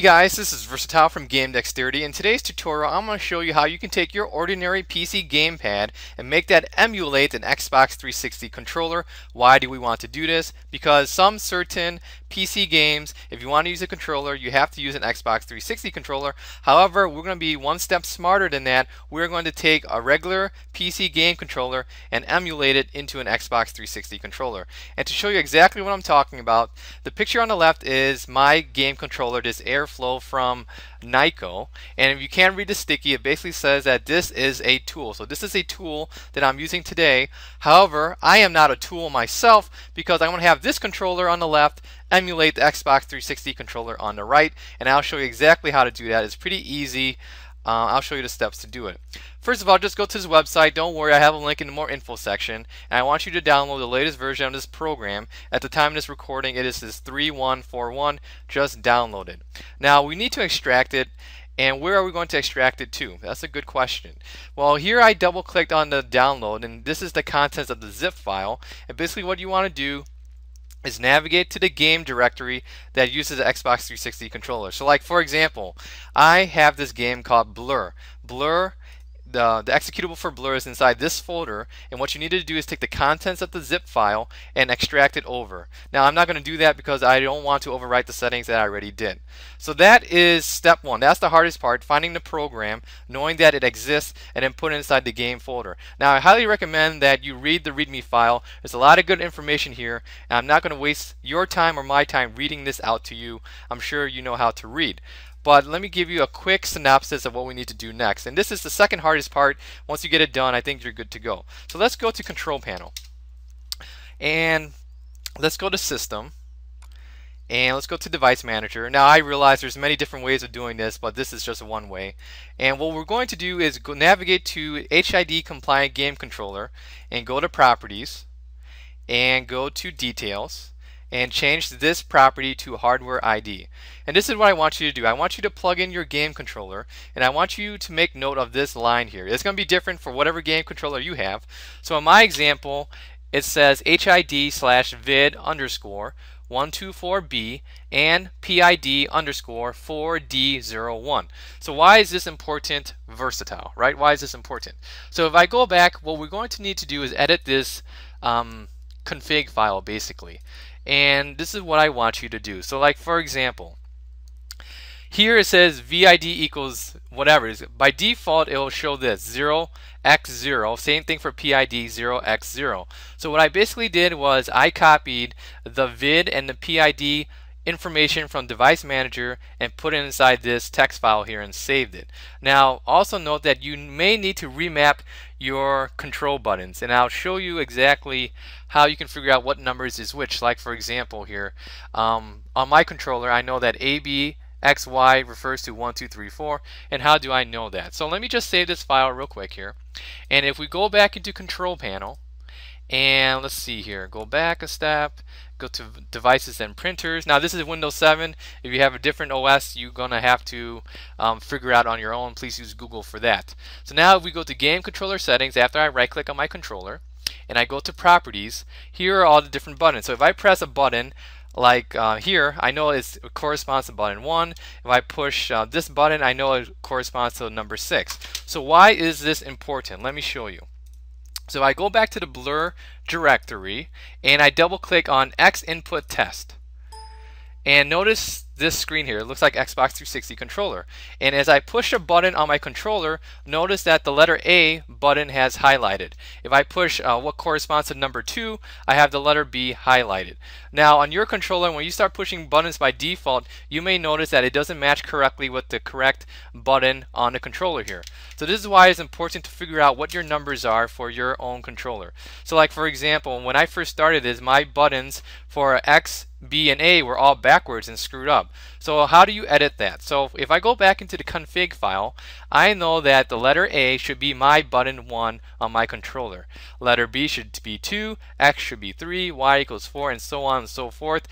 Hey guys, this is Versatile from Game Dexterity. In today's tutorial, I'm going to show you how you can take your ordinary PC gamepad and make that emulate an Xbox 360 controller. Why do we want to do this? Because some certain PC games, if you want to use a controller, you have to use an Xbox 360 controller. However, we're going to be one step smarter than that. We're going to take a regular PC game controller and emulate it into an Xbox 360 controller. And to show you exactly what I'm talking about, the picture on the left is my game controller, this Airflow from Nyko, and if you can't read the sticky, it basically says that this is a tool. So this is a tool that I'm using today. However, I am not a tool myself because I want to have this controller on the left emulate the Xbox 360 controller on the right, and I'll show you exactly how to do that. It's pretty easy. I'll show you the steps to do it. First of all, just go to this website. Don't worry, I have a link in the more info section, and I want you to download the latest version of this program. At the time of this recording, it is this 3.1.4.1. Just download it. Now, we need to extract it, and where are we going to extract it to? That's a good question. Well, here I double-clicked on the download, and this is the contents of the zip file, and basically what you want to do is navigate to the game directory that uses the Xbox 360 controller. So like for example, I have this game called Blur. The executable for Blur is inside this folder, and what you need to do is take the contents of the zip file and extract it over. Now I'm not going to do that because I don't want to overwrite the settings that I already did. So that is step one. That's the hardest part, finding the program, knowing that it exists, and then put it inside the game folder. Now I highly recommend that you read the README file. There's a lot of good information here, and I'm not going to waste your time or my time reading this out to you. I'm sure you know how to read. But let me give you a quick synopsis of what we need to do next. And this is the second hardest part. Once you get it done, I think you're good to go. So let's go to Control Panel. And let's go to System. And let's go to Device Manager. Now I realize there's many different ways of doing this, but this is just one way. And what we're going to do is go navigate to HID Compliant Game Controller and go to Properties and go to Details, and change this property to Hardware ID. And this is what I want you to do. I want you to plug in your game controller, and I want you to make note of this line here. It's going to be different for whatever game controller you have. So in my example, it says HID/vid_124B and PID_4D01. So why is this important? Versatile, right? Why is this important? So if I go back, what we're going to need to do is edit this config file basically. And this is what I want you to do. So like for example, here it says VID equals whatever it is. By default it will show this 0x0, same thing for PID 0x0. So what I basically did was I copied the vid and the PID information from Device Manager and put it inside this text file here and saved it. Now also note that you may need to remap your control buttons, and I'll show you exactly how you can figure out what numbers is which. Like for example here, on my controller I know that ABXY refers to 1, 2, 3, 4, and how do I know that? So let me just save this file real quick here, and if we go back into Control Panel and let's see here, go back a step, go to Devices and Printers. Now this is Windows 7. If you have a different OS, you're gonna have to figure out on your own. Please use Google for that. So now if we go to Game Controller Settings, after I right click on my controller and I go to Properties, here are all the different buttons. So if I press a button like here, I know it corresponds to button 1. If I push this button, I know it corresponds to number 6. So why is this important? Let me show you. So I go back to the Blur directory and I double click on XInputTest. And notice this screen here, it looks like Xbox 360 controller. And as I push a button on my controller, notice that the letter A button has highlighted. If I push what corresponds to number 2, I have the letter B highlighted. Now on your controller, when you start pushing buttons by default, you may notice that it doesn't match correctly with the correct button on the controller here. So this is why it's important to figure out what your numbers are for your own controller. So like for example, when I first started this, my buttons for X, B, and A were all backwards and screwed up. So how do you edit that? So if I go back into the config file, I know that the letter A should be my button 1 on my controller. Letter B should be 2, X should be 3, Y equals 4, and so on and so forth.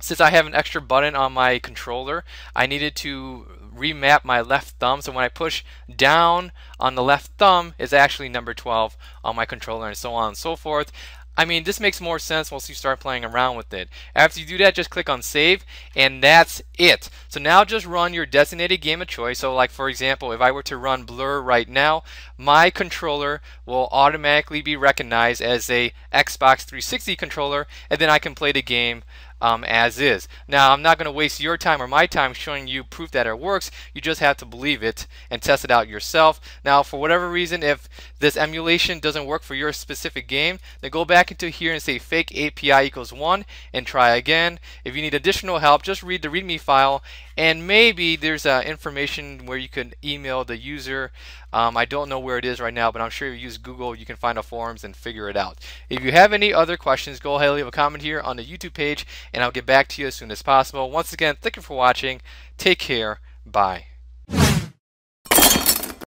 Since I have an extra button on my controller, I needed to remap my left thumb. So when I push down on the left thumb, it's actually number 12 on my controller, and so on and so forth. I mean, this makes more sense once you start playing around with it. After you do that, just click on save, and that's it. So now just run your designated game of choice. So like, for example, if I were to run Blur right now, my controller will automatically be recognized as a Xbox 360 controller, and then I can play the game as is. Now, I'm not going to waste your time or my time showing you proof that it works. You just have to believe it and test it out yourself. Now, for whatever reason, if this emulation doesn't work for your specific game, then go back into here and say fake API equals 1 and try again. If you need additional help, just read the README file, and maybe there's information where you can email the user. I don't know where it is right now, but I'm sure if you use Google, you can find the forums and figure it out. If you have any other questions, go ahead and leave a comment here on the YouTube page, and I'll get back to you as soon as possible. Once again, thank you for watching. Take care. Bye.